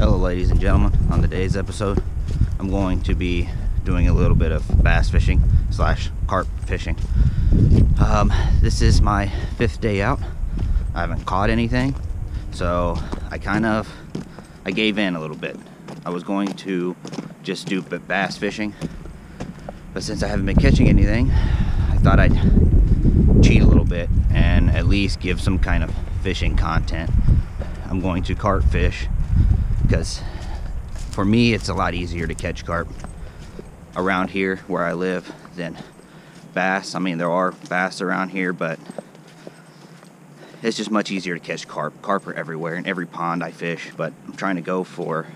Hello ladies and gentlemen, on today's episode I'm going to be doing a little bit of bass fishing slash carp fishing. This is my fifth day out. I haven't caught anything, so I gave in a little bit. I was going to just do bass fishing, but since I haven't been catching anything, I thought I'd cheat a little bit and at least give some kind of fishing content. I'm going to carp fish because for me it's a lot easier to catch carp around here where I live than bass. I mean, there are bass around here, but it's just much easier to catch carp. Carp are everywhere in every pond I fish, but I'm trying to go for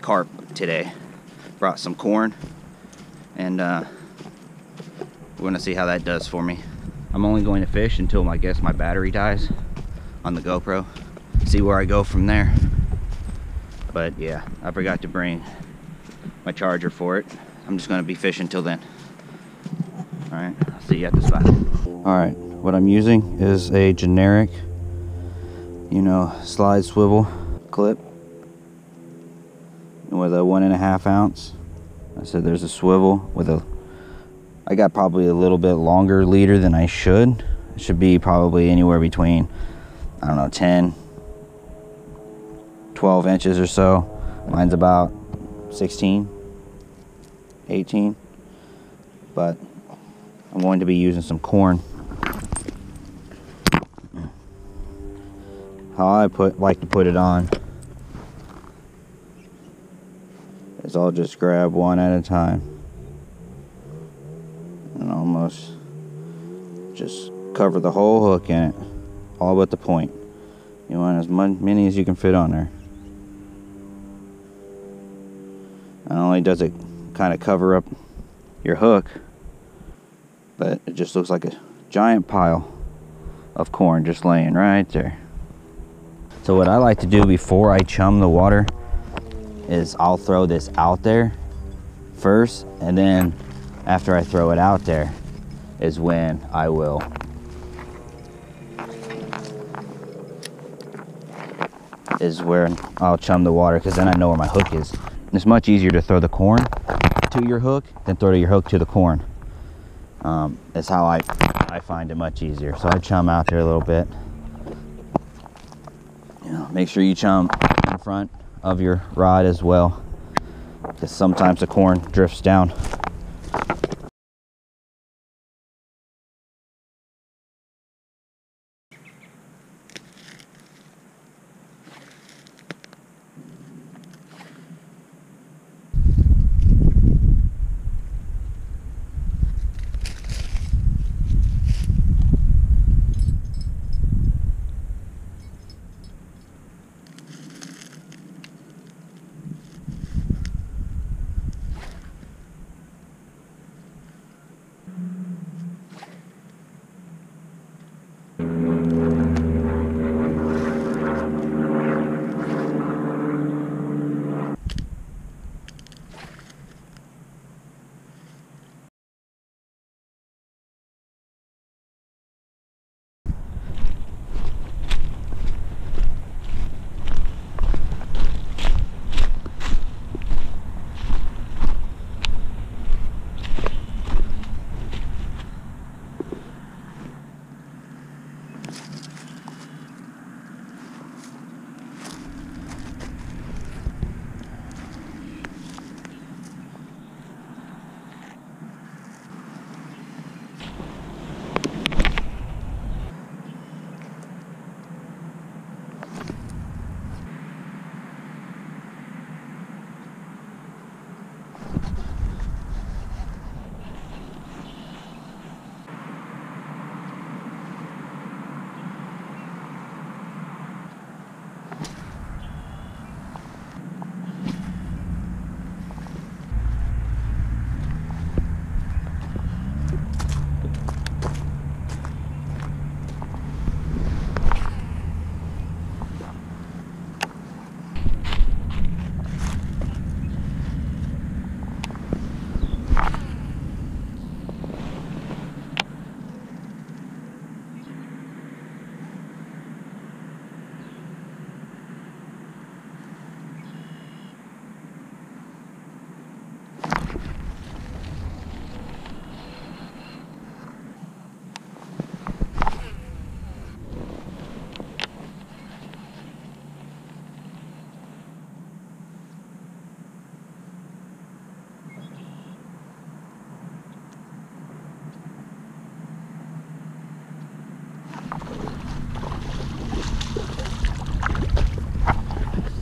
carp today. Brought some corn and we're gonna see how that does for me. I'm only going to fish until I guess my battery dies on the GoPro. See where I go from there. But yeah, I forgot to bring my charger for it. I'm just gonna be fishing till then. All right, I'll see you at the spot. All right, what I'm using is a generic, slide swivel clip with a 1.5 ounce. I said there's a swivel with a, I got probably a little bit longer leader than I should. It should be probably anywhere between, 10, 12 inches or so. Mine's about 16, 18, but I'm going to be using some corn. How I like to put it on is I'll just grab one at a time and almost just cover the whole hook in it, all but the point. You want as many as you can fit on there. Not only does it kind of cover up your hook, but it just looks like a giant pile of corn just laying right there. So what I like to do before I chum the water is I'll throw this out there first, and then after I throw it out there is when I will I'll chum the water, because then I know where my hook is. It's much easier to throw the corn to your hook than throw your hook to the corn. That's how I find it much easier. So I chum out there a little bit. Make sure you chum in front of your rod as well, because sometimes the corn drifts down.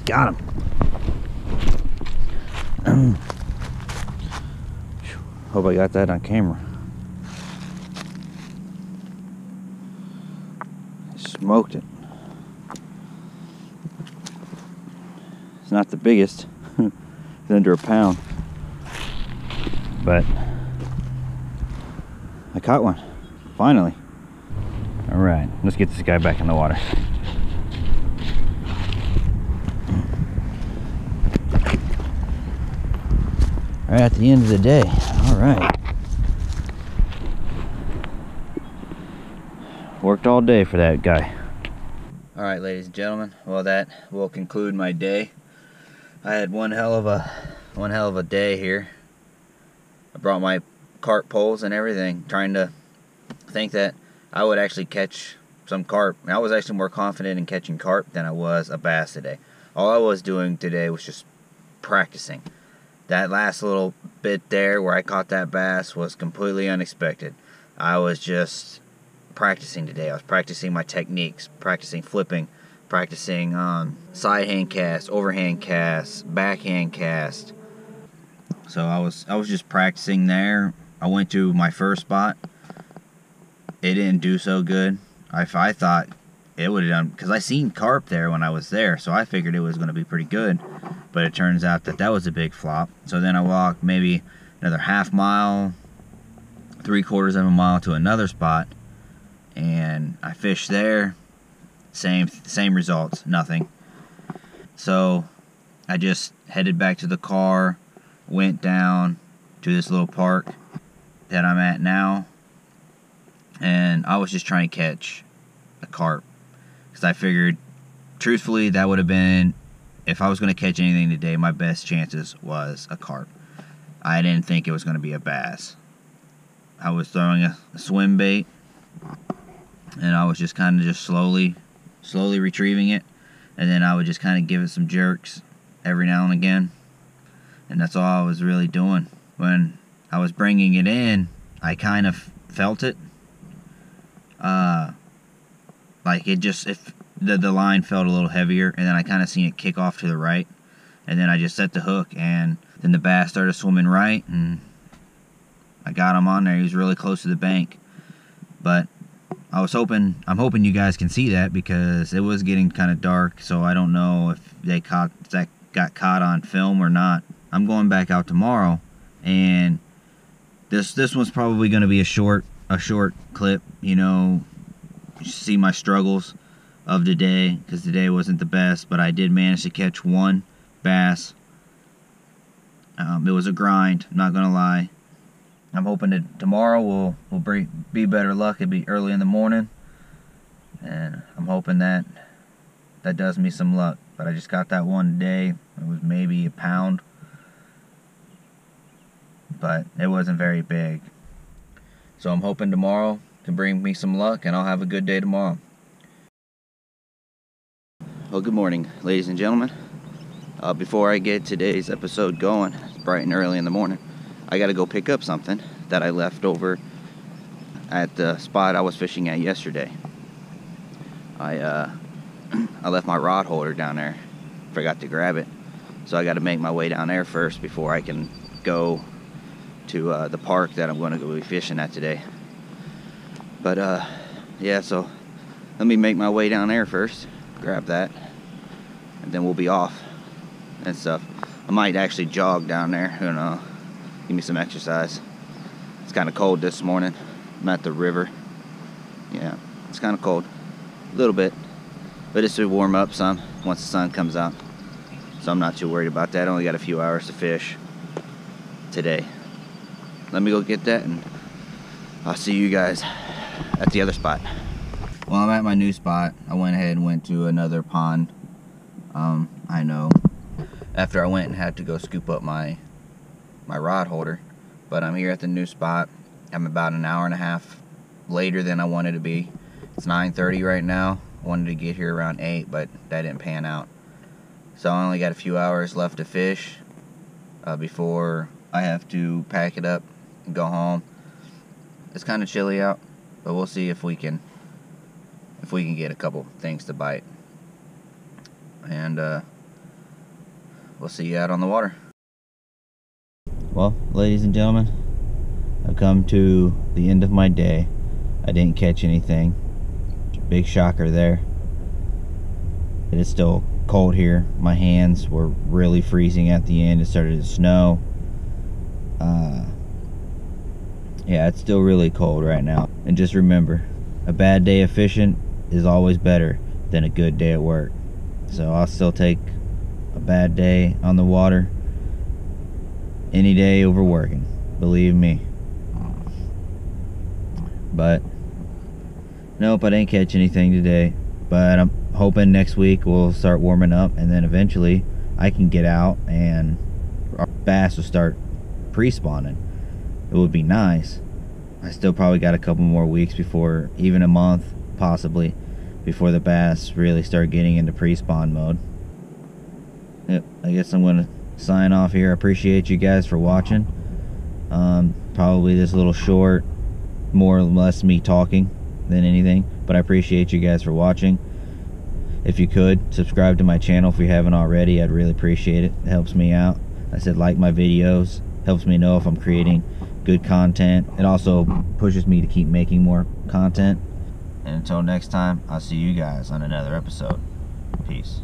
Got him. Hope I got that on camera. I smoked it. It's not the biggest. It's under a pound. But I caught one. Finally. Alright, let's get this guy back in the water. Right at the end of the day. Alright. Worked all day for that guy. Alright, ladies and gentlemen. Well, that will conclude my day. I had one hell of a day here. I brought my carp poles and everything, trying to think that I would actually catch some carp. And I was actually more confident in catching carp than I was a bass today. All I was doing today was just practicing. That last little bit there where I caught that bass was completely unexpected. I was just practicing today. I was practicing my techniques, practicing flipping, practicing side hand cast, overhand cast, backhand cast. So I was just practicing there. I went to my first spot. It didn't do so good. I thought it would have done, because I seen carp there when I was there, so I figured it was going to be pretty good. But it turns out that that was a big flop. So then I walked maybe another half mile, 3/4 of a mile to another spot, and I fished there. Same results, nothing. So I just headed back to the car, went down to this little park that I'm at now, and I was just trying to catch a carp, because I figured, truthfully, that would have been, if I was going to catch anything today, my best chances was a carp. I didn't think it was going to be a bass. I was throwing a swim bait, and I was just kind of just slowly retrieving it, and then I would just kind of give it some jerks every now and again, and that's all I was really doing. When I was bringing it in, I kind of felt it, like it just, if the line felt a little heavier, and then I kind of seen it kick off to the right, and then I just set the hook, and then the bass started swimming right, and I got him on there. He was really close to the bank, but I'm hoping you guys can see that, because it was getting kind of dark, so I don't know if that got caught on film or not. I'm going back out tomorrow, and this one's probably going to be a short clip, you know. You see my struggles of today, because today wasn't the best, but I did manage to catch one bass. It was a grind, I'm not gonna lie. I'm hoping that tomorrow will be better luck. It'll be early in the morning, and I'm hoping that does me some luck. But I just got that one today. It was maybe a pound, but it wasn't very big. So I'm hoping tomorrow can bring me some luck, and I'll have a good day tomorrow. Well, good morning, ladies and gentlemen. Before I get today's episode going, it's bright and early in the morning, I gotta go pick up something that I left over at the spot I was fishing at yesterday. I left my rod holder down there, forgot to grab it, so I gotta make my way down there first before I can go to the park that I'm going to go be fishing at today. But yeah, so let me make my way down there first, grab that, and then we'll be off and stuff. I might actually jog down there, who knows, give me some exercise. It's kind of cold this morning. I'm at the river. Yeah, it's kind of cold, a little bit, but it's to warm up some once the sun comes out, so I'm not too worried about that. I only got a few hours to fish today. Let me go get that, and I'll see you guys at the other spot. Well, I'm at my new spot. I went ahead and went to another pond. I know, after I went and had to go scoop up my rod holder, but I'm here at the new spot. I'm about an hour and a half later than I wanted to be. It's 9:30 right now. I wanted to get here around 8, but that didn't pan out. So I only got a few hours left to fish before I have to pack it up and go home. It's kind of chilly out, but we'll see if we can get a couple things to bite. And we'll see you out on the water. Well, ladies and gentlemen, I've come to the end of my day. I didn't catch anything. Big shocker there. It is still cold here. My hands were really freezing at the end. It started to snow. Yeah, it's still really cold right now. And just remember, a bad day of fishing is always better than a good day at work. So I'll still take a bad day on the water any day over working, believe me. But nope, I didn't catch anything today, but I'm hoping next week we'll start warming up, and then eventually I can get out and our bass will start pre-spawning. It would be nice. I still probably got a couple more weeks, before even a month possibly, before the bass really start getting into pre-spawn mode. Yep, I guess I'm going to sign off here. I appreciate you guys for watching. Probably this little short, more or less me talking than anything, but I appreciate you guys for watching. If you could subscribe to my channel if you haven't already, I'd really appreciate it. It helps me out. I said like my videos, helps me know if I'm creating good content. It also pushes me to keep making more content. And until next time, I'll see you guys on another episode. Peace.